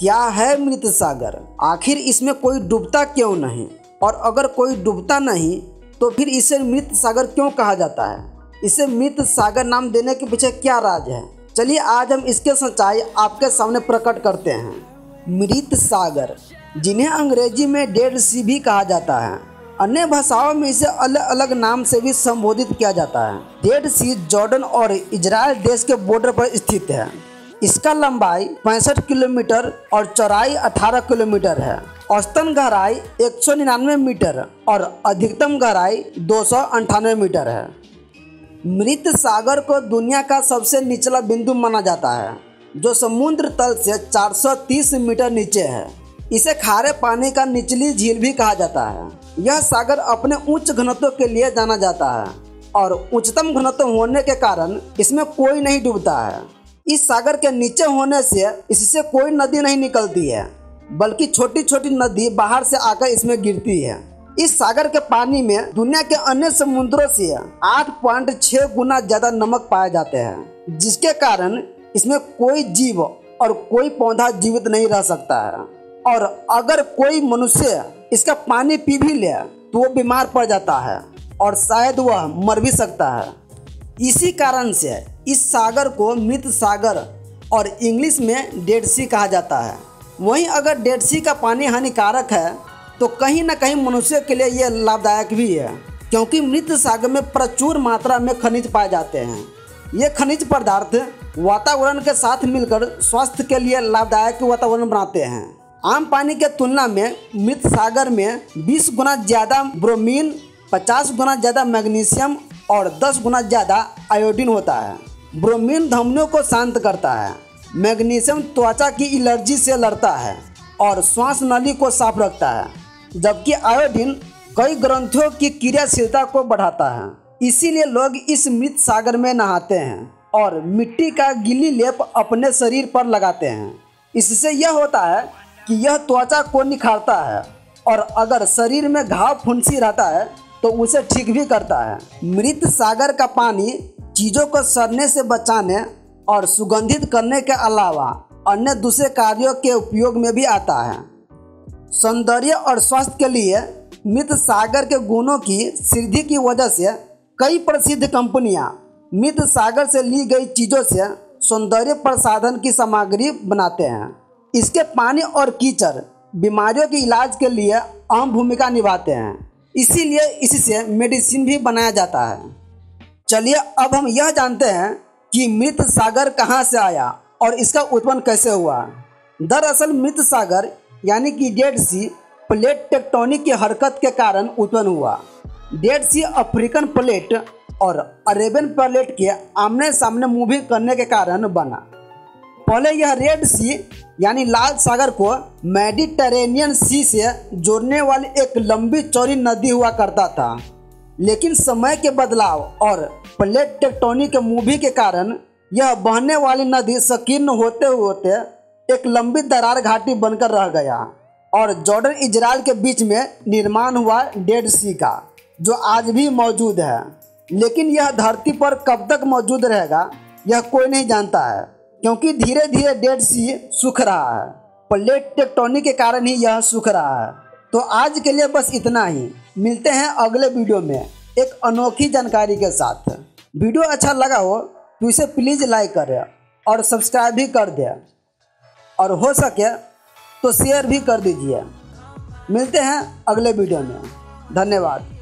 क्या है मृत सागर? आखिर इसमें कोई डूबता क्यों नहीं? और अगर कोई डूबता नहीं तो फिर इसे मृत सागर क्यों कहा जाता है? इसे मृत सागर नाम देने के पीछे क्या राज है? चलिए आज हम इसके सच्चाई आपके सामने प्रकट करते हैं। मृत सागर, जिन्हें अंग्रेजी में डेड सी भी कहा जाता है, अन्य भाषाओं में इसे अलग अलग नाम से भी संबोधित किया जाता है। डेड सी जॉर्डन और इजरायल देश के बॉर्डर पर स्थित है। इसका लंबाई 65 किलोमीटर और चौड़ाई 18 किलोमीटर है। औसतन गहराई 199 मीटर और अधिकतम गहराई 298 मीटर है। मृत सागर को दुनिया का सबसे निचला बिंदु माना जाता है, जो समुद्र तल से 430 मीटर नीचे है। इसे खारे पानी का निचली झील भी कहा जाता है। यह सागर अपने उच्च घनत्व के लिए जाना जाता है और उच्चतम घनत्व होने के कारण इसमें कोई नहीं डूबता है। इस सागर के नीचे होने से इससे कोई नदी नहीं निकलती है, बल्कि छोटी छोटी नदी बाहर से आकर इसमें गिरती है। इस सागर के पानी में दुनिया के अन्य समुद्रों से 8.6 गुना ज्यादा नमक पाए जाते हैं, जिसके कारण इसमें कोई जीव और कोई पौधा जीवित नहीं रह सकता है। और अगर कोई मनुष्य इसका पानी पी भी ले तो वो बीमार पड़ जाता है और शायद वह मर भी सकता है। इसी कारण से इस सागर को मृत सागर और इंग्लिश में डेड सी कहा जाता है। वहीं अगर डेड सी का पानी हानिकारक है तो कहीं ना कहीं मनुष्य के लिए यह लाभदायक भी है, क्योंकि मृत सागर में प्रचुर मात्रा में खनिज पाए जाते हैं। ये खनिज पदार्थ वातावरण के साथ मिलकर स्वास्थ्य के लिए लाभदायक वातावरण बनाते हैं। आम पानी के तुलना में मृत सागर में 20 गुना ज़्यादा ब्रोमीन, 50 गुना ज़्यादा मैग्नीशियम और 10 गुना ज़्यादा आयोडीन होता है। ब्रोमीन धमनियों को शांत करता है, मैग्नीशियम त्वचा की एलर्जी से लड़ता है और श्वास नली को साफ रखता है, जबकि आयोडीन कई ग्रंथियों की क्रियाशीलता को बढ़ाता है। इसीलिए लोग इस मृत सागर में नहाते हैं और मिट्टी का गीली लेप अपने शरीर पर लगाते हैं। इससे यह होता है कि यह त्वचा को निखारता है और अगर शरीर में घाव फुंसी रहता है तो उसे ठीक भी करता है। मृत सागर का पानी चीज़ों को सड़ने से बचाने और सुगंधित करने के अलावा अन्य दूसरे कार्यों के उपयोग में भी आता है। सौंदर्य और स्वास्थ्य के लिए मृत सागर के गुणों की सिद्धि की वजह से कई प्रसिद्ध कंपनियां मृत सागर से ली गई चीज़ों से सौंदर्य प्रसाधन की सामग्री बनाते हैं। इसके पानी और कीचड़ बीमारियों के इलाज के लिए अहम भूमिका निभाते हैं, इसीलिए इससे मेडिसिन भी बनाया जाता है। चलिए अब हम यह जानते हैं कि मृत सागर कहाँ से आया और इसका उत्पन्न कैसे हुआ। दरअसल मृत सागर यानी कि डेड सी प्लेट टेक्टोनिक की हरकत के कारण उत्पन्न हुआ। डेड सी अफ्रीकन प्लेट और अरेबियन प्लेट के आमने सामने मूविंग करने के कारण बना। पहले यह रेड सी यानी लाल सागर को मेडिटेरेनियन सी से जोड़ने वाली एक लंबी चौड़ी नदी हुआ करता था, लेकिन समय के बदलाव और प्लेट टेक्टोनिक के मूवी के कारण यह बहने वाली नदी संकीर्ण होते होते एक लंबी दरार घाटी बनकर रह गया और जॉर्डन इजरायल के बीच में निर्माण हुआ डेड सी का, जो आज भी मौजूद है। लेकिन यह धरती पर कब तक मौजूद रहेगा यह कोई नहीं जानता है, क्योंकि धीरे धीरे डेड सी सूख रहा है। प्लेट टेक्टोनिक के कारण ही यह सूख रहा है। तो आज के लिए बस इतना ही। मिलते हैं अगले वीडियो में एक अनोखी जानकारी के साथ। वीडियो अच्छा लगा हो तो इसे प्लीज़ लाइक करें और सब्सक्राइब भी कर दें और हो सके तो शेयर भी कर दीजिए। मिलते हैं अगले वीडियो में। धन्यवाद।